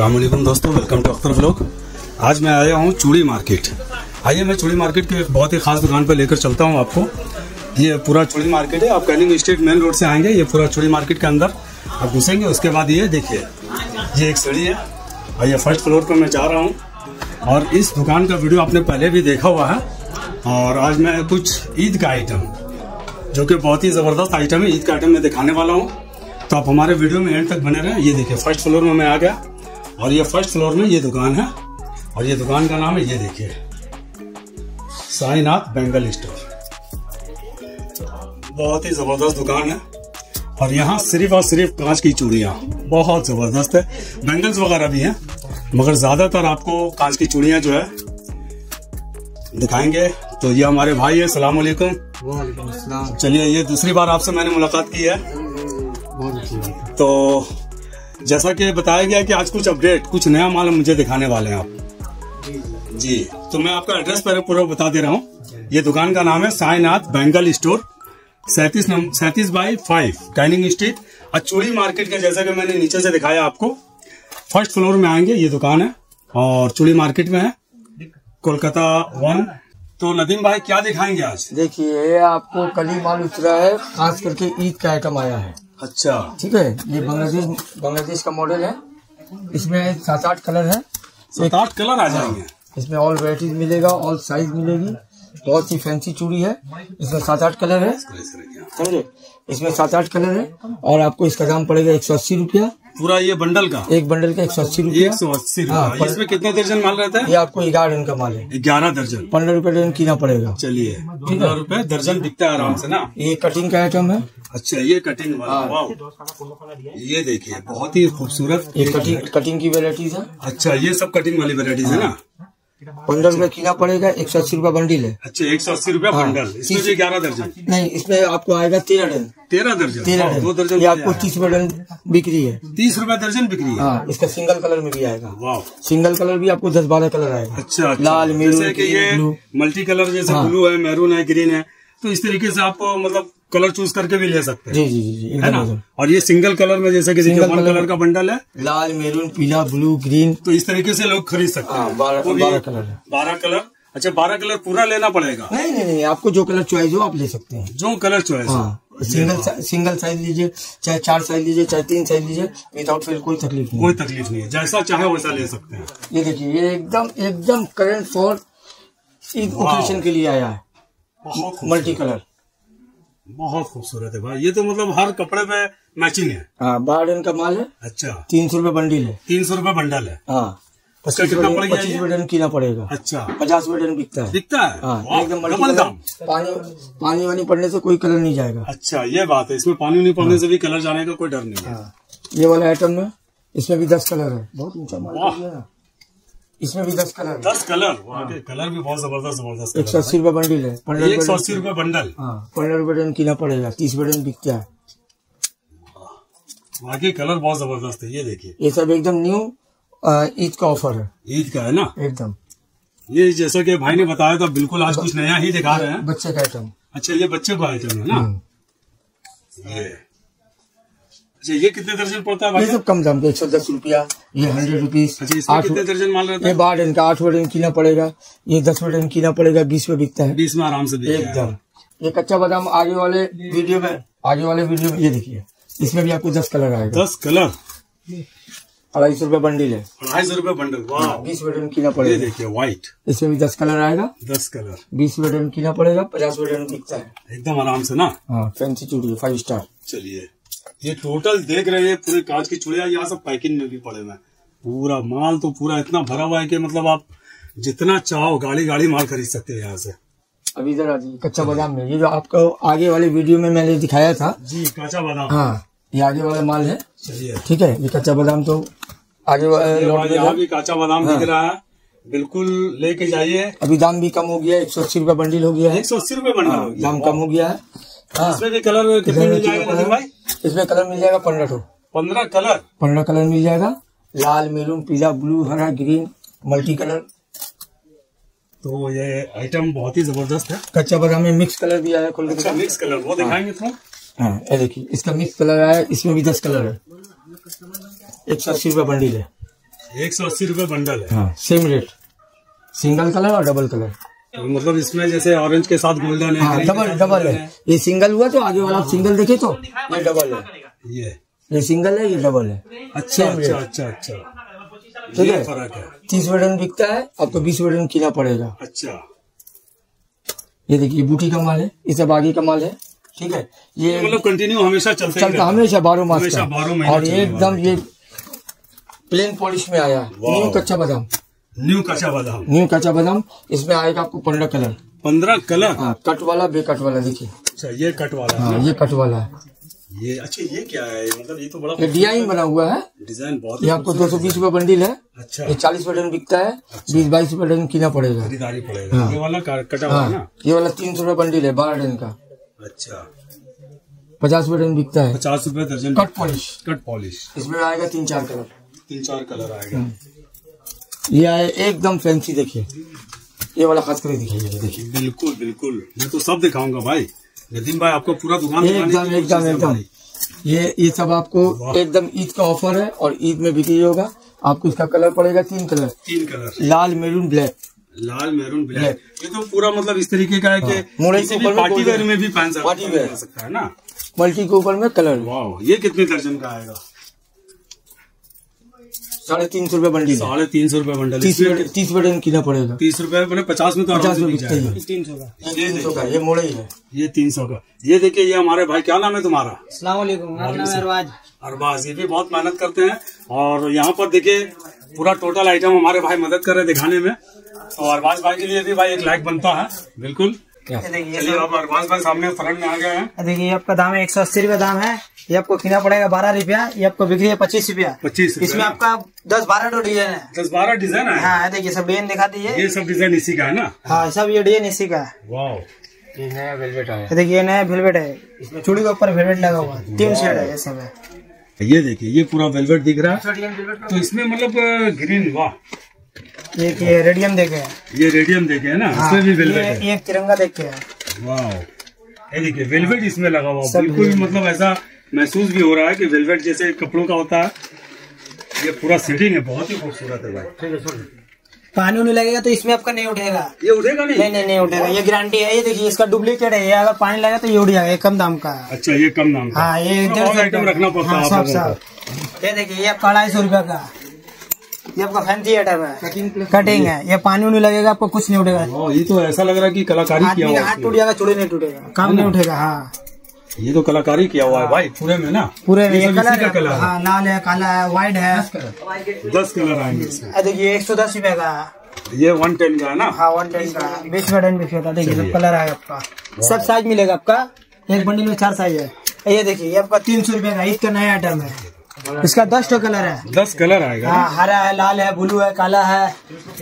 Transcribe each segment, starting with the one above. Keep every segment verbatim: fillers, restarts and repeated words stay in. अस्सलाम वालेकुम दोस्तों, वेलकम टू अख्तर व्लॉग। आज मैं आया हूँ चूड़ी मार्केट। आइए मैं चूड़ी मार्केट की एक बहुत ही खास दुकान पर लेकर चलता हूँ आपको। ये पूरा चूड़ी मार्केट है, आप कैनिंग स्ट्रीट मेन रोड से आएंगे, ये पूरा चूड़ी मार्केट के अंदर आप घुसेंगे। उसके बाद ये देखिए, ये एक सीढ़ी है और ये फर्स्ट फ्लोर पर मैं जा रहा हूँ। और इस दुकान का वीडियो आपने पहले भी देखा हुआ है। और आज मैं कुछ ईद का आइटम, जो कि बहुत ही ज़बरदस्त आइटम है, ईद का आइटम मैं दिखाने वाला हूँ, तो आप हमारे वीडियो में एंड तक बने रहें। ये देखिए फर्स्ट फ्लोर में मैं आ गया और ये फर्स्ट फ्लोर में ये दुकान है और ये दुकान का नाम है, ये देखिए, साईनाथ बेंगल स्टोर। बहुत ही ज़बरदस्त दुकान है और यहाँ सिर्फ और सिर्फ कांच की चूड़ियाँ बहुत ज़बरदस्त है। बैंगल्स वगैरह भी हैं, मगर ज़्यादातर आपको कांच की चूड़ियाँ जो है दिखाएंगे। तो ये हमारे भाई है, सलाम वालेकुम। वालेकुम अस्सलाम। चलिए, ये दूसरी बार आपसे मैंने मुलाकात की है। बहुत तो जैसा कि बताया गया कि आज कुछ अपडेट, कुछ नया माल मुझे दिखाने वाले हैं आप। जी जी, तो मैं आपका एड्रेस पहले पूरा बता दे रहा हूँ। ये दुकान का नाम है साईनाथ बेंगल स्टोर, सैंतीस नंबर सैंतीस बाई फाइव कैनिंग स्ट्रीट। और चूड़ी मार्केट के जैसा कि मैंने नीचे से दिखाया आपको, फर्स्ट फ्लोर में आएंगे, ये दुकान है और चूड़ी मार्केट में है, कोलकाता वन। तो नदीम भाई क्या दिखाएंगे आज? देखिए, आपको कल ही माल उतरा है, खास करके ईद का आइटम आया है। अच्छा, ठीक है। ये बांग्लादेश बांग्लादेश का मॉडल है, इसमें सात आठ कलर है। सात आठ कलर आ जाएंगे इसमें, ऑल वैरायटीज मिलेगा, ऑल साइज मिलेगी। बहुत ही फैंसी चूड़ी है, इसमें सात आठ कलर है, समझे? इसमें सात आठ कलर है और आपको इसका दाम पड़ेगा एक सौ अस्सी रुपया। पूरा ये बंडल का, एक बंडल का एक सौ अस्सी रुपया। एक सौ अस्सी। इसमें कितने दर्जन माल रहता है? ये आपको ग्यारह दर्जन का माल है। ग्यारह दर्जन पंद्रह रुपए दर्जन कीना पड़ेगा। चलिए, पंद्रह रुपए दर्जन बिकता है आराम से ना। ये कटिंग का आइटम है। अच्छा, ये कटिंग वाला, ये देखिए बहुत ही खूबसूरत कटिंग की वेराइटीज है। अच्छा, ये सब कटिंग वाली वेराइटीज है ना। पंद्रह रुपए किलो पड़ेगा, एक सौ अस्सी रूपया बंडल है। अच्छा, एक सौ अस्सी रूपया बंडल। इसमें ग्यारह दर्जन नहीं, इसमें आपको आएगा तेरह दर्जन। तेरह दर्जन तेरह दो दर्जन आपको तीस रुपए दर्जन बिक्री है। तीस रुपए दर्जन बिक्री है। हाँ, इसका सिंगल कलर में भी आएगा। वाह, सिंगल कलर भी आपको दस बारह कलर आएगा। अच्छा, लाल मेरून, मल्टी कलर, जैसे ब्लू है, मैरून है, ग्रीन है। तो इस तरीके से आप मतलब कलर चूज करके भी ले सकते हैं। जी जी जी, है ना। और ये सिंगल कलर में, जैसे कि सिंगल कलर, कलर का बंडल है, लाल मेरून पीला ब्लू ग्रीन, तो इस तरीके से लोग खरीद सकते हैं। बारह कलर बारह कलर। अच्छा, बारह कलर पूरा लेना पड़ेगा? नहीं नहीं नहीं, आपको जो कलर चॉइस हो आप ले सकते हैं, जो कलर चॉइस हो। सिंगल सिंगल साइज लीजिए, चाहे चार साइज लीजिए, चाहे तीन साइज लीजिए, विदाउट फेल कोई तकलीफ नहीं, कोई तकलीफ नहीं है। जैसा चाहे वैसा ले सकते हैं। ये देखिए, ये एकदम एकदम करंट फॉर ईद ओकेजन के लिए आया है, मल्टी कलर, बहुत खूबसूरत है भाई। ये तो मतलब हर कपड़े पे मैचिंग है। हाँ, बारह का माल है। अच्छा, तीन सौ रूपये बंडल है। तीन सौ रूपये बंडल है। हाँ, पच्चीस रुपये कितना पड़ेगा। अच्छा, पचास रुपये बिकता है। बिकता है। हाँ, एकदम मल्टी दाम। पानी पानी वानी पड़ने से कोई कलर नहीं जाएगा। अच्छा, ये बात है, इसमें पानी नहीं पड़ने से भी कलर जाने का कोई डर नहीं है। ये वाला आइटम है, इसमें भी दस कलर है। बहुत ऊंचा माल, इसमें भी दस कलर दस कलर कलर भी बहुत जबरदस्त जबरदस्त। एक सौ अस्सी रूपये बंडल है। एक सौ अस्सी रूपये बंडल। हाँ, पंद्रह रूपये डन कितना पड़ेगा, तीस रूपये डन बिकता है। बाकी कलर बहुत जबरदस्त है। ये देखिए, ये सब एकदम न्यू ईद का ऑफर है। ईद का है ना, एकदम। ये जैसा कि भाई ने बताया था, बिल्कुल आज कुछ नया ही दिखा रहे हैं। बच्चे का आइटम। अच्छा, ये बच्चे का आइटम है ना। अच्छा, ये कितने दर्जन पड़ता है? ये सब कम दाम के, एक सौ दस रुपया। ये हंड्रेड रुपीज। कितने दर्जन माल रहता है? ये बारह डन का आठ डन कितना पड़ेगा। ये दस डन कितना पड़ेगा, बीस में बिकता है। बीस में आराम से एकदम। ये कच्चा बादाम, आगे वाले वीडियो में आगे वाले वीडियो में ये देखिए, इसमें भी आपको दस कलर आएगा। दस कलर, अढ़ाई सौ रूपये बंडल है। अढ़ाई सौ रूपये बंडल। बीस डन कितना पड़ेगा, देखिए व्हाइट। इसमें भी दस कलर आएगा। दस कलर, बीस डन कितना पड़ेगा, पचास डन बिकता है। एकदम आराम से ना। हाँ, फैंसी चूड़ी, फाइव स्टार। चलिए, ये टोटल देख रहे हैं, पूरे कांच की चूड़ियां यहाँ सब पैकिंग में भी पड़े हुए हैं। पूरा माल तो पूरा इतना भरा हुआ है कि मतलब आप जितना चाहो गाड़ी गाड़ी माल खरीद सकते हैं यहाँ से। अभी इधर आ जाइए, कच्चा बादाम में, ये जो आपको आगे वाले वीडियो में मैंने दिखाया था जी, कच्चा बादाम। हाँ, ये आगे वाला माल है। चलिए, ठीक है। ये कच्चा बादाम तो आगे वाले, यहाँ भी कच्चा बादाम दिख रहा है, बिल्कुल लेके जाइए। अभी दाम भी कम हो गया, एक सौ अस्सी रूपये बंडल हो गया है। एक सौ अस्सी रूपये बंडल दाम कम हो गया है। हाँ, इसमें भी कलर कितने मिल जाएगा भाई? इसमें कलर मिल जाएगा पंद्रह ठो पंद्रह कलर पंद्रह कलर मिल जाएगा। लाल मेरून पीला ब्लू हरा ग्रीन, मल्टी कलर। तो ये आइटम बहुत ही जबरदस्त है। कच्चा बादाम में मिक्स कलर भी आया। अच्छा, मिक्स कलर वो दिखाएंगे थोड़ा। हाँ, ये देखिए, इसका मिक्स कलर आया। इसमें भी दस कलर है। एक सौ अस्सी रूपये बंडल है। एक सौ अस्सी रूपये बंडल है। हाँ, सेम रेट, सिंगल कलर और डबल कलर। तो मतलब इसमें जैसे ऑरेंज के साथ गोल्डन है। हाँ, डबल डबल है। ये सिंगल हुआ तो आगे वाला आप सिंगल देखे तो ये डबल है, ये ये सिंगल है, ये डबल है। अच्छा अच्छा अच्छा अच्छा, ठीक है, फर्क है। तीस बटन बिकता है, आपको बीस बटन किना पड़ेगा। अच्छा, ये देखिए बूटी का माल है, ये सब आगे का माल है, ठीक है। ये मतलब कंटिन्यू हमेशा चलता चलता हमेशा बारह मास का। और ये एकदम ये प्लेन पॉलिश में आया है, न्यू कच्चा बादाम, न्यू कच्चा बादाम, न्यू कच्चा बादाम। इसमें आएगा आपको पंद्रह कलर, पंद्रह कलर। हाँ, कट वाला, बेकट वाला, देखिए। अच्छा, ये कट वाला। हाँ, ये कट वाला है। ये अच्छा, ये क्या है? मतलब ये तो बड़ा डिजाइन बना हुआ है, डिजाइन बहुत। ये आपको दो सौ बीस रूपये बंडल है। अच्छा, ये चालीस बटन बिकता है, बीस बाईस बटन किना पड़ेगा, खरीदारी पड़ेगा। ये वाला कटा हुआ है ना, ये वाला तीन सौ रूपये बंडल है, बारह डन का। अच्छा, पचास बटन बिकता है, पचास रूपये दर्जन। Cut polish, cut polish. इसमें आएगा तीन चार कलर, तीन चार कलर आएगा। ये आए एकदम फैंसी, देखिए ये वाला खास करके दिखाइए। देखिए, बिल्कुल बिल्कुल, मैं तो सब दिखाऊंगा भाई, नितिन भाई, आपको पूरा दुकान एकदम एकदम एकदम। ये ये सब आपको एकदम ईद का ऑफर है और ईद में बिक्री होगा। आपको इसका कलर पड़ेगा तीन कलर, तीन कलर, लाल, मेरून, ब्लैक, लाल, मेरून, ब्लैक। ये तो पूरा मतलब इस तरीके का है कि पार्टी वेयर में भी पहन सकता है ना, मल्टी के ऊपर में कलर। वाह, ये कितने दर्जन का आएगा? साढ़े तीन सौ रूपये बंडल, साढ़े तीन सौ रूपये बंडल। तीस बटन कितना पड़ेगा? तीस रूपये मतलब पचास में तो पचास में बिकता है। तीन सौ का, तीन सौ का, ये मोड़ा ही है, ये तीन सौ का। ये देखिए, ये हमारे भाई, क्या नाम है तुम्हारा? अस्सलाम वालेकुम, मेरा नाम है अरबाज। अरबाज ये भी बहुत मेहनत करते हैं और यहाँ पर देखिये पूरा टोटल आइटम हमारे भाई मदद कर रहे दिखाने में। तो अरबाज भाई के लिए भी भाई एक लाइक बनता है, बिल्कुल। देखिए, अब अरबाज भाई सामने फ्रंट में आ गए हैं। देखिए, आपका दाम है एक सौ अस्सी रूपये दाम है। ये आपको किना पड़ेगा बारह रुपया। ये आपको बिक्री है पच्चीस रुपया, पच्चीस। इसमें आपका दस बारह तो डिजाइन है, दस बारह डिजाइन है। हाँ, देखिए सब डिजाइन दिखा दीजिए। ये सब डिजाइन इसी का है ना? हाँ, सब ये डिजाइन इसी का है। वाओ, ये नया वेलवेट आया। देखिए, नया वेलवेट है, चूड़ी के ऊपर वेलवेट लगा हुआ है, तीन शेड है। ये सब है, ये देखिए, ये पूरा वेलवेट दिख रहा है। तो इसमें मतलब ग्रीन, वाह, ये रेडियम देखे, ये रेडियम देखे है ना, इसमें भी वेलवेट है। तिरंगा देखे, वाह, ये देखिए वेलवेट इसमें लगा हुआ। बिल्कुल मतलब ऐसा महसूस भी हो रहा है कि वेलवेट जैसे कपड़ों का होता है। ये पूरा सेटिंग है, बहुत ही खूबसूरत है भाई। पानी उन्हें लगेगा तो इसमें आपका नहीं उठेगा, ये उठेगा नहीं, नहीं नहीं, नहीं उठेगा, ये गारंटी है। ये देखिए, इसका डुप्लीकेट है, ये अगर पानी लगेगा तो ये उठ जाएगा। कम दाम का। अच्छा, ये कम दाम का। हाँ, ये आइटम रखना पड़ता है। ये देखिए, ये आपका अढ़ाई सौ रूपये का। ये आपका फैंसी आइटम है, कटिंग है, ये पानी उन्हें लगेगा, आपको कुछ नहीं उठेगा। ये तो ऐसा लग रहा है की कलाकारी, हाथ टूट जाएगा, चूड़ी नहीं टूटेगा, काम नहीं उठेगा। हाँ, ये तो कलाकारी किया हुआ है भाई पूरे में ना, पूरे में। ये कलर, कलर है। हाँ, लाल है, काला है, व्हाइट है, दस कलर आएंगे इसमें। देखिए, एक सौ दस रूपये का। ये वन टेन का है ना? हाँ, वन टेन का। बीस बटन भी होता है। देखिए, सब कलर है आपका, सब साइज मिलेगा आपका। एक बंडल में चार साइज है। ये देखिए, ये आपका तीन सौ रूपये का। इसका नया आइटम है, इसका दस टो कलर है, दस कलर आएगा। हाँ, हरा है, लाल है, ब्लू है, काला है।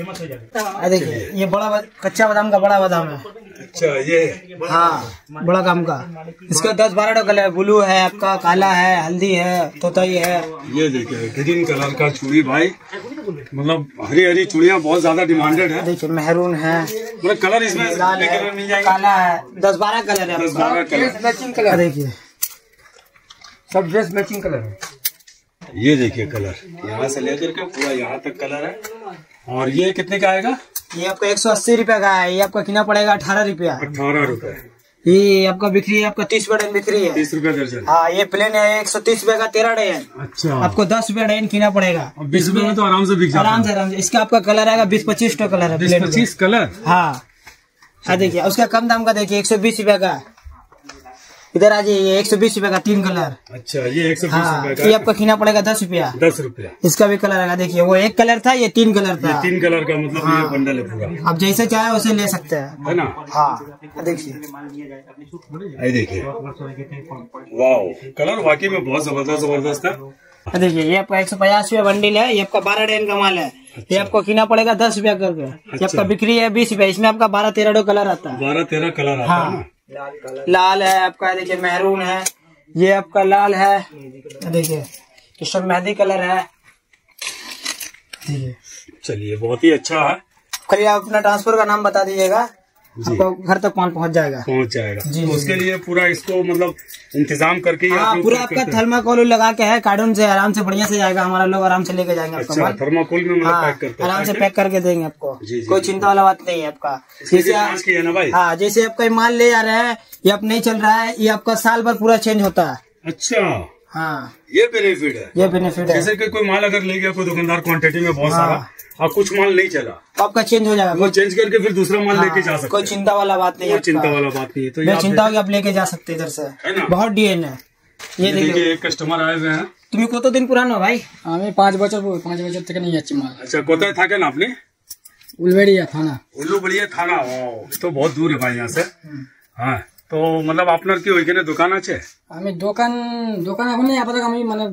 देखिए, ये बड़ा कच्चा बादाम का बड़ा बादाम है। अच्छा, ये हाँ, बड़ा काम का। इसका दस बारह टो कलर है, ब्लू है आपका, काला है, हल्दी है, तोताई है। ये देखिए, ग्रीन कलर का चूड़ी भाई, मतलब हरी हरी चूड़ियाँ बहुत ज्यादा डिमांडेड है। देखिए, मेहरून है, मतलब कलर इसमें लाल है, मिल जाएगा, काला है, दस बारह कलर है, दस बारह कलर मैचिंग कलर। देखिए, सब ड्रेस मैचिंग कलर है। ये देखिए, कलर यहाँ से लेकर के पूरा यहाँ तक कलर है। और ये कितने का आएगा? ये आपका एक सौ अस्सी रूपये का है। ये आपका कितना पड़ेगा? अठारह रुपया, अठारह रूपये। ये आपका बिक्री है, आपका तीस बटन बिक्री है, तीस रूपये दर्जन। हाँ, ये प्लेन है, एक सौ तीस रूपये का, तेरह डजन। अच्छा, आपको दस रूपया डजन कितना पड़ेगा। बीस रूपये में तो आराम से बिक जाएगा, आराम से आराम से। इसका आपका कलर आएगा बीस पच्चीस टो कलर है, बीस पच्चीस कलर। हाँ हाँ, देखिए, उसका कम दाम का देखिए, एक सौ बीस रूपये का। इधर आ जाइए, एक सौ बीस रूपये का, तीन कलर। अच्छा, ये एक सौ बीस रूपये का। ये आपका कितना पड़ेगा? दस रूपया, दस रूपया। इसका भी कलर आएगा। देखिए, वो एक कलर था, ये तीन कलर था, तीन कलर का। मतलब हाँ, ये बंडल है पूरा, आप जैसे चाहे उसे ले सकते हैं, है ना। हाँ, देखिए, देखिए, वाह, कलर वाकई में बहुत जबरदस्त जबरदस्त है। देखिए, ये आपका एक सौ पचास रूपया बंडल है। ये आपका बारह डेन का माल है। ये आपको कितना पड़ेगा? दस रूपया करके। आपका बिक्री है बीस रूपया। इसमें आपका बारह तेरह डो कलर आता है, बारह तेरह कलर आता है। लाल है आपका, देखिए मेहरून है, ये आपका लाल है, देखिए किशन मेहंदी कलर है। चलिए, बहुत ही अच्छा है। खाली आप अपना ट्रांसफर का नाम बता दीजिएगा। आपको घर तक कौन पहुंच जाएगा पहुंच जाएगा जी। उसके लिए पूरा इसको मतलब इंतजाम करके आप पूरा आपका थर्माकोल लगा के है कार्टून से आराम से बढ़िया से जाएगा, हमारा लोग आराम से लेके जाएंगे आपका थर्माकोल में आराम से पैक करके देंगे आपको, कोई चिंता वाला बात नहीं है आपका। जैसे हाँ जैसे आपका माल ले जा रहे हैं ये अब नहीं चल रहा है, ये आपका साल भर पूरा चेंज होता है। अच्छा हाँ ये बेनिफिट है, ये बेनिफिट है। जैसे कि कोई माल अगर ले गया कोई दुकानदार क्वांटिटी में बहुत हाँ। सारा और कुछ माल नहीं चला तो आपका चेंज हो जाएगा, वो चेंज करके फिर दूसरा माल हाँ। लेके जा सकते हैं, कोई चिंता वाला बात नहीं है, चिंता वाला बात नहीं है। तो ये चिंता होगी आप लेके जा सकते इधर से, बहुत डीएन है। ये देखिए एक कस्टमर आए हुए हैं। तुम्हें कत दिन पुराना हो भाई? हमें पाँच बचर पाँच बचर तक नहीं अच्छी माल। अच्छा कोता था क्या ना आपने? उलुबेरिया थाना। उलुबेरिया थाना तो बहुत दूर है भाई यहाँ से। हाँ तो मतलब आपनर की ওইখানে দোকান আছে? আমি দোকান দোকান এখন নেই আপাতত, আমি মানে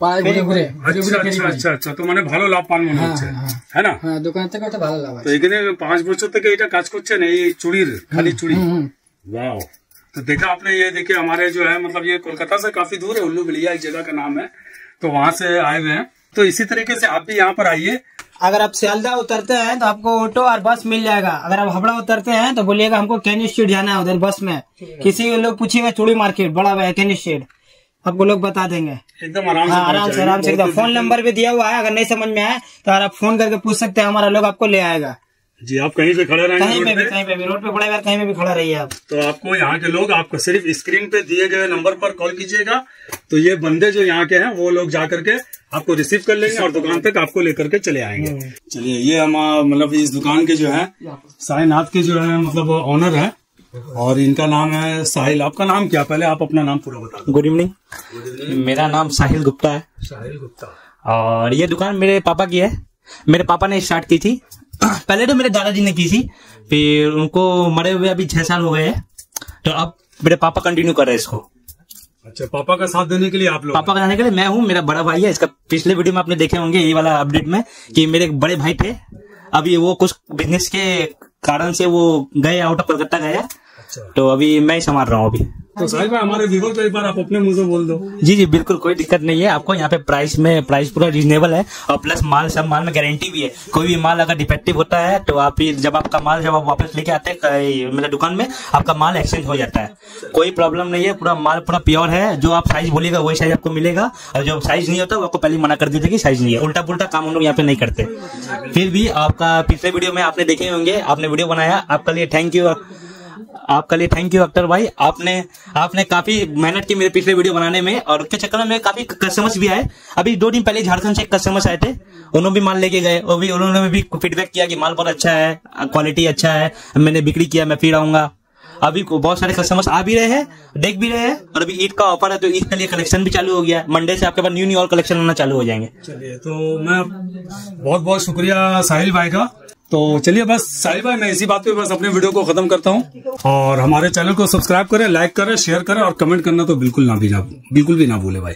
পায়ে ঘুরে ঘুরে। আচ্ছা আচ্ছা আচ্ছা তো মানে ভালো লাভ পান মনে হচ্ছে হ্যাঁ না? হ্যাঁ দোকান থেকে একটা ভালো লাভ আছে। তো এখানে पाँच বছর থেকে এটা কাজ করছেন এই চুড়ির খালি চুড়ি? वाओ। तो देखा आपने ये देखिए हमारे जो है मतलब ये कोलकाता से काफी दूर है, उल्लूबेरिया एक जगह का नाम है, तो वहां से आए हुए हैं। तो इसी तरीके से आप भी यहाँ पर आइए। अगर आप सियालदह उतरते हैं तो आपको ऑटो और बस मिल जाएगा, अगर आप हावड़ा उतरते हैं तो बोलिएगा हमको कैनिंग स्ट्रीट जाना है, उधर बस में किसी लोग पूछिएगा चूड़ी मार्केट बड़ा हुआ है कैनिंग स्ट्रीट, आपको लोग बता देंगे एकदम आराम से आराम से आराम से एकदम। फोन नंबर भी दिया हुआ है, अगर नहीं समझ में आए तो आप फोन करके पूछ सकते हैं, हमारा लोग आपको ले आएगा जी। आप कहीं पे खड़े रहेंगे, कहीं पे भी कहीं पे भी रोड पे पड़ेगा, कहीं पे भी खड़ा रहिए आप। तो आपको यहाँ के लोग आपको सिर्फ स्क्रीन पे दिए गए नंबर पर कॉल कीजिएगा, तो ये बंदे जो यहाँ के हैं वो लोग जाकर के आपको रिसीव कर लेंगे और दुकान तक आपको लेकर के चले आएंगे। चलिए ये हम मतलब इस दुकान के जो है साईनाथ के जो है मतलब ऑनर है और इनका नाम है साहिल। आपका नाम क्या? पहले आप अपना नाम पूरा बता। गुड इवनिंग, मेरा नाम साहिल गुप्ता है। साहिल गुप्ता। और ये दुकान मेरे पापा की है, मेरे पापा ने स्टार्ट की थी, पहले तो मेरे दादाजी ने की थी, फिर उनको मरे हुए अभी छह साल हो गए हैं, तो अब मेरे पापा कंटिन्यू कर रहे हैं इसको। अच्छा पापा का साथ देने के लिए आप लोग? पापा का साथ देने के लिए मैं हूँ, मेरा बड़ा भाई है। इसका पिछले वीडियो में आपने देखे होंगे ये वाला अपडेट में कि मेरे एक बड़े भाई थे, अभी वो कुछ बिजनेस के कारण से वो गए आउट ऑफ कलकत्ता गए, तो अभी मैं ही संभाल रहा हूँ अभी। तो साहिब भाई हमारे व्यूअर को एक बार आप अपने मुंह से बोल दो। जी जी बिल्कुल कोई दिक्कत नहीं है, आपको यहाँ पे प्राइस में प्राइस पूरा रीजनेबल है और प्लस माल सब माल में गारंटी भी है, कोई भी माल अगर डिफेक्टिव होता है तो आप जब आपका माल जब आप वापस लेके आते हैं मेरे दुकान में आपका माल एक्सचेंज हो जाता है, कोई प्रॉब्लम नहीं है, पूरा माल पूरा प्योर है, जो आप साइज बोलेगा वही साइज आपको मिलेगा, और जो साइज नहीं होता वो आपको पहले मना कर देते कि साइज नहीं है, उल्टा पुल्टा काम हम लोग यहाँ पे नहीं करते। फिर भी आपका पिछले वीडियो में आपने देखे होंगे, आपने वीडियो बनाया, आपके लिए थैंक यू, आपका लिए थैंक यू अख्तर भाई, आपने आपने काफी मेहनत की मेरे पिछले वीडियो बनाने में, और उसके चक्कर में काफी कस्टमर्स भी आए। अभी दो दिन पहले झारखंड से कस्टमर्स आए थे, उन्होंने भी माल लेके गए, वो भी उन्होंने भी फीडबैक किया कि माल बहुत अच्छा है, क्वालिटी अच्छा है, मैंने बिक्री किया, मैं फिर आऊंगा। अभी बहुत सारे कस्टमर्स आ भी रहे हैं, देख भी रहे हैं, और अभी ईद का ऑफर है तो ईद के लिए कलेक्शन भी चालू हो गया है, मंडे से आपके पास न्यू न्यू और कलेक्शन होना चालू हो जाएंगे। चलिए तो मैं बहुत बहुत शुक्रिया साहिल भाई का। तो चलिए बस साहिल भाई मैं इसी बात पे बस अपने वीडियो को खत्म करता हूँ, और हमारे चैनल को सब्सक्राइब करें, लाइक करें, शेयर करें और कमेंट करना तो बिल्कुल ना भी ना बिल्कुल भी ना भूले भाई।